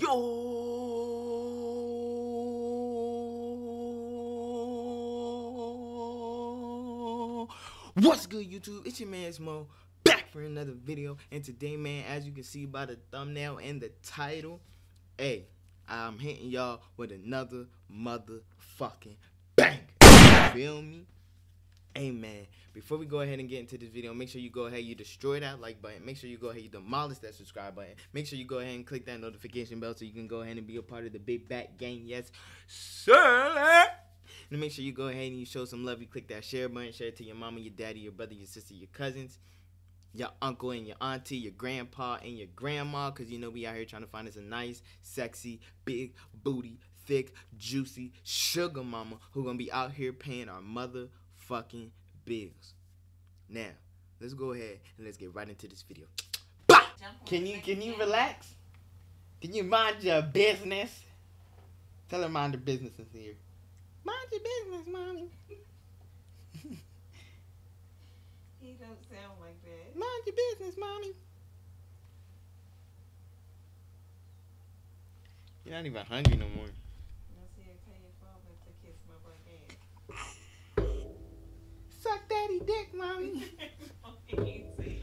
Yo, what's good YouTube? It's your man Smo, back for another video. And today, man, as you can see by the thumbnail and the title, hey, I'm hitting y'all with another motherfucking bang. Feel me? Hey man, before we go ahead and get into this video, make sure you go ahead, you destroy that like button. Make sure you go ahead, you demolish that subscribe button. Make sure you go ahead and click that notification bell so you can go ahead and be a part of the Big Back Gang. Yes, sir. And make sure you go ahead and you show some love. You click that share button. Share it to your mama, your daddy, your brother, your sister, your cousins, your uncle and your auntie, your grandpa and your grandma. Because you know we out here trying to find us a nice, sexy, big booty, thick, juicy sugar mama who gonna be out here paying our mother fucking bills. Now let's go ahead and let's get right into this video. Bah! Can you relax? Can you mind your business? Tell her mind her business is here. Mind your business, mommy. He don't sound like that. Mind your business, mommy. You're not even hungry no more. Suck daddy dick, mommy. No, he ain't say that.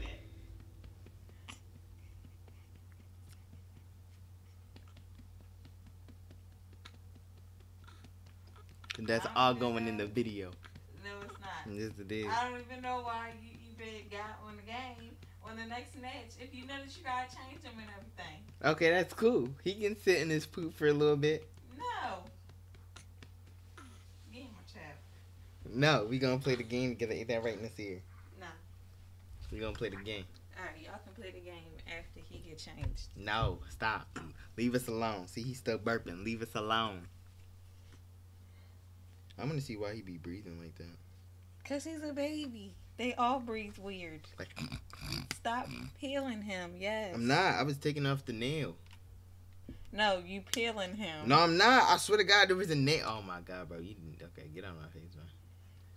And that's all going in the video. No, it's not. Yes, it is. I don't even know why you been got on the game on the next match. If you notice, you gotta change him and everything. Okay, that's cool. He can sit in his poop for a little bit. No. No, we gonna play the game together. Ain't that right, Miss Ear? No. We gonna play the game. Alright, y'all can play the game after he get changed. No, stop. Leave us alone. See, he's still burping. Leave us alone. I'm gonna see why he be breathing like that. Cause he's a baby. They all breathe weird. Like, stop peeling him. Yes. I'm not. I was taking off the nail. No, you peeling him. No, I'm not. I swear to God, there was a nail. Oh my God, bro. You didn't. Okay, get out of my face, man.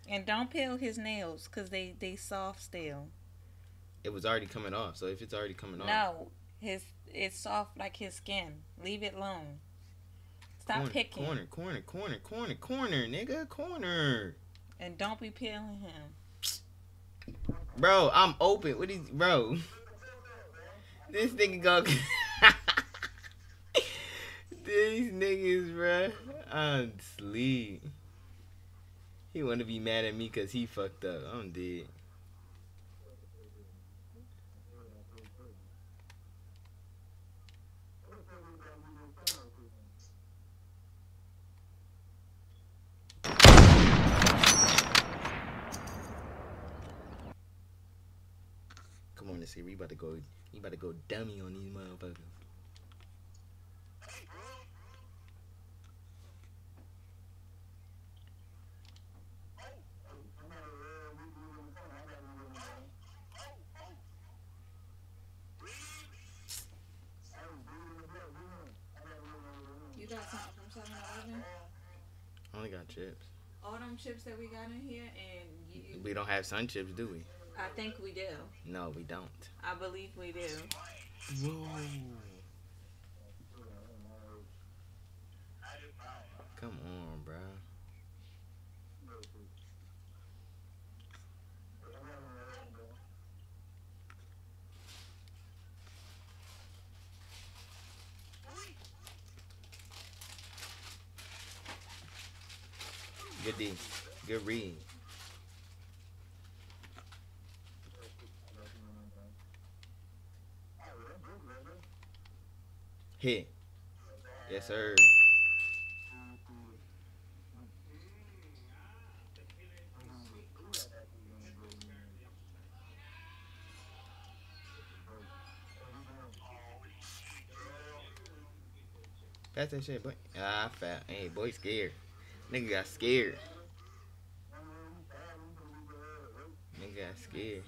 And don't peel his nails, because they soft still. It was already coming off, so if it's already coming off. No, it's soft like his skin. Leave it alone. Stop picking. Corner, nigga, corner. And don't be peeling him. Bro, I'm open. What is, bro? This nigga go. These niggas, bro. I'm asleep. He wanna be mad at me cause he fucked up. I'm dead. Come on, Nasir, you about to go dummy on these motherfuckers. I only got chips. All them chips that we got in here, and you... We don't have Sun Chips, do we? I think we do. No, we don't. I believe we do. Whoa. Come on, bro. Good D. Good read. Hit. Yes, sir. Pass that shit, boy. Ah, fat. Hey, boy, scared. Nigga got scared. Nigga got scared.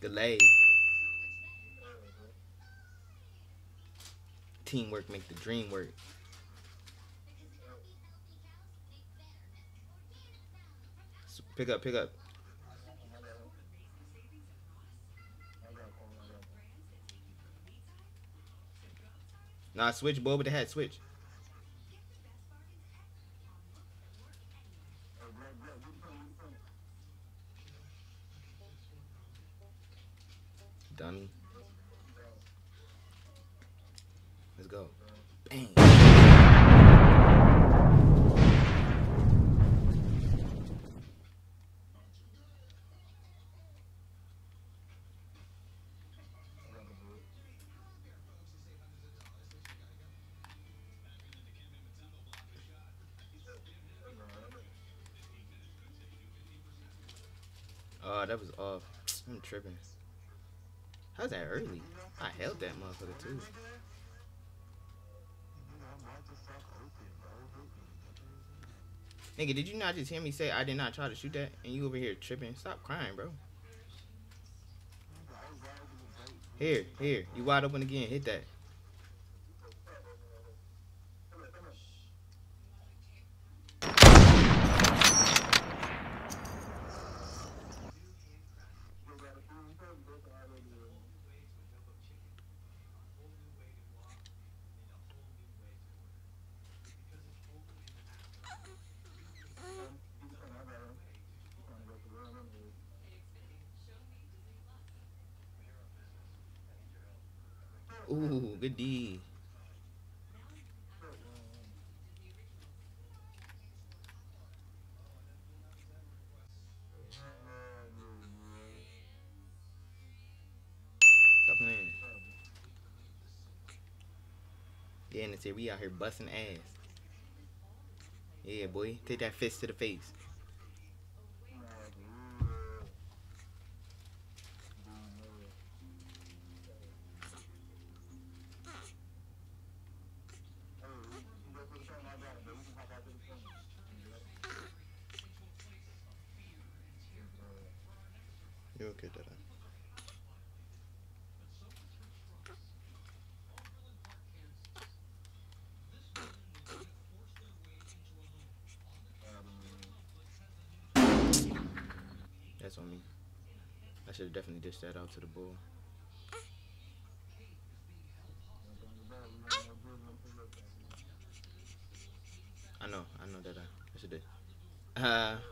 Delayed. Teamwork make the dream work. Pick up. Nah, switch, boy, with the hat, switch. Dummy. Let's go. Bang. Oh, that was off. I'm tripping. How's that early? I held that motherfucker too. Nigga, did you not just hear me say I did not try to shoot that? And you over here tripping? Stop crying, bro. Here. You wide open again. Hit that. Ooh, good D. Stop playing. Yeah, and it's here. We out here busting ass. Yeah, boy. Take that fist to the face. You okay, Dada? That's on me. I should have definitely dished that out to the bull. I know, Dada. I should have.